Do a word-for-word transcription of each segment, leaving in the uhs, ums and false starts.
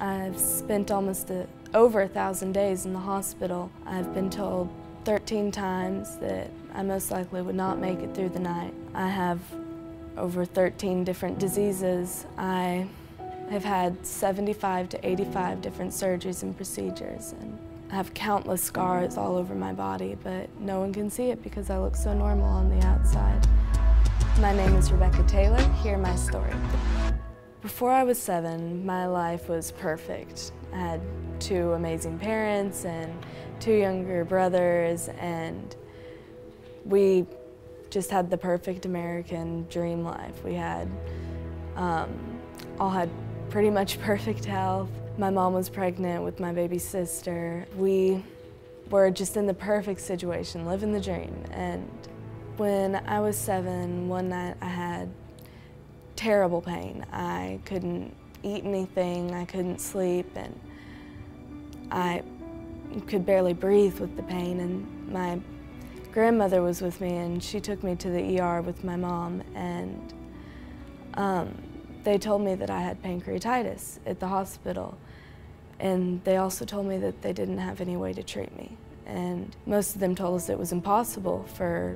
I've spent almost a, over a thousand days in the hospital. I've been told thirteen times that I most likely would not make it through the night. I have over thirteen different diseases. I have had seventy-five to eighty-five different surgeries and procedures, and I have countless scars all over my body, but no one can see it because I look so normal on the outside. My name is Rebecca Taylor. Hear my story. Before I was seven, my life was perfect. I had two amazing parents and two younger brothers, and we just had the perfect American dream life. We had, um, all had pretty much perfect health. My mom was pregnant with my baby sister. We were just in the perfect situation, living the dream. And when I was seven, one night I had terrible pain. I couldn't eat anything, I couldn't sleep, and I could barely breathe with the pain. And my grandmother was with me, and she took me to the E R with my mom, and um, they told me that I had pancreatitis at the hospital. And they also told me that they didn't have any way to treat me. And most of them told us it was impossible for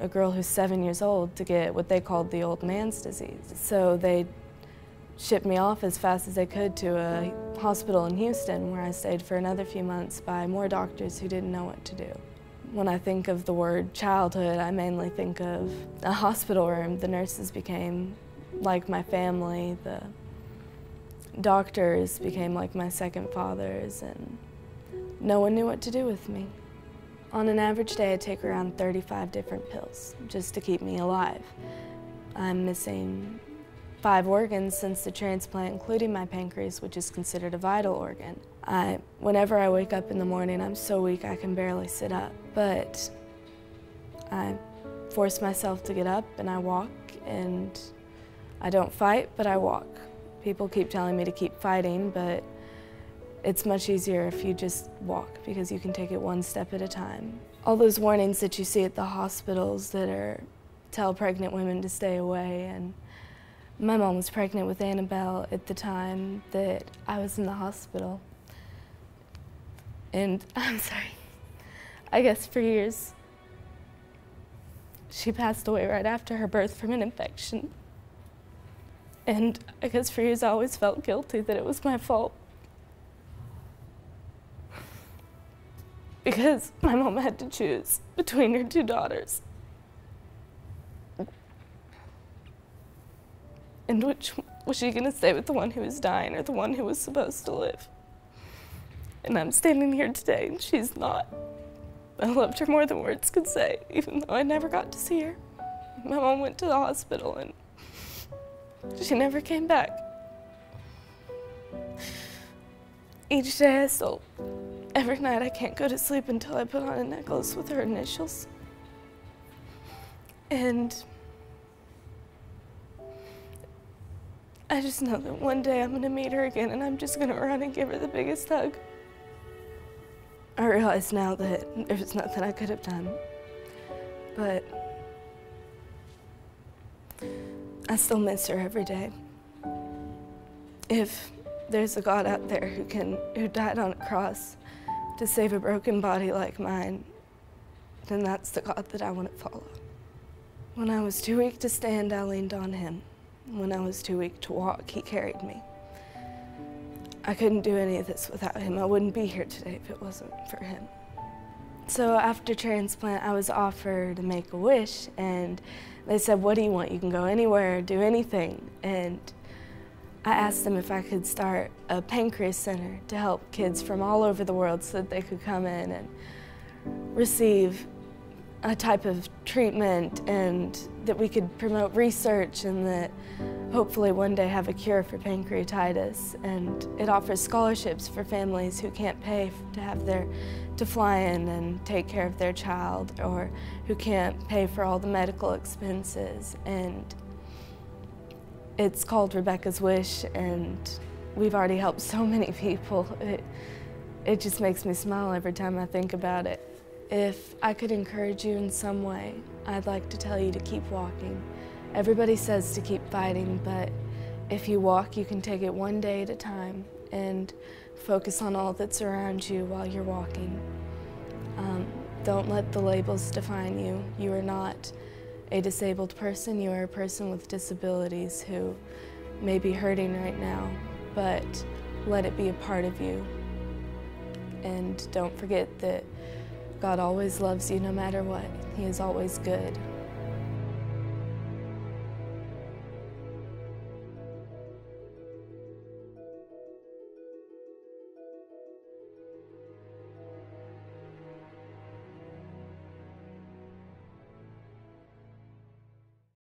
a girl who's seven years old to get what they called the old man's disease. So they shipped me off as fast as they could to a hospital in Houston, where I stayed for another few months by more doctors who didn't know what to do. When I think of the word childhood, I mainly think of a hospital room. The nurses became like my family. The doctors became like my second fathers, and no one knew what to do with me. On an average day, I take around thirty-five different pills just to keep me alive. I'm missing five organs since the transplant, including my pancreas, which is considered a vital organ. I, whenever I wake up in the morning, I'm so weak I can barely sit up. But I force myself to get up, and I walk, and I don't fight, but I walk. People keep telling me to keep fighting, but it's much easier if you just walk, because you can take it one step at a time. All those warnings that you see at the hospitals that are tell pregnant women to stay away, and my mom was pregnant with Annabelle at the time that I was in the hospital. And I'm sorry, I guess for years, she passed away right after her birth from an infection. And I guess for years I always felt guilty that it was my fault, because my mom had to choose between her two daughters, and which was she going to stay with, the one who was dying or the one who was supposed to live? And I'm standing here today, and she's not. I loved her more than words could say, even though I never got to see her. My mom went to the hospital, and she never came back. Each day I still, every night I can't go to sleep until I put on a necklace with her initials. And I just know that one day I'm going to meet her again, and I'm just going to run and give her the biggest hug. I realize now that there's nothing I could have done, but I still miss her every day. If there's a God out there who can, who died on a cross to save a broken body like mine, then that's the God that I want to follow. When I was too weak to stand, I leaned on him. When I was too weak to walk, he carried me. I couldn't do any of this without him. I wouldn't be here today if it wasn't for him. So after transplant, I was offered to make a wish, and they said, what do you want? You can go anywhere, do anything. And I asked them if I could start a pancreas center to help kids from all over the world so that they could come in and receive a type of treatment, and that we could promote research, and that hopefully one day have a cure for pancreatitis. And it offers scholarships for families who can't pay to have their, to fly in and take care of their child, or who can't pay for all the medical expenses. And it's called Rebecca's Wish, and we've already helped so many people. It, it just makes me smile every time I think about it. If I could encourage you in some way, I'd like to tell you to keep walking. Everybody says to keep fighting, but if you walk, you can take it one day at a time, and focus on all that's around you while you're walking. Um, don't let the labels define you. You are not a disabled person. You are a person with disabilities who may be hurting right now, but let it be a part of you. And don't forget that God always loves you no matter what. He is always good.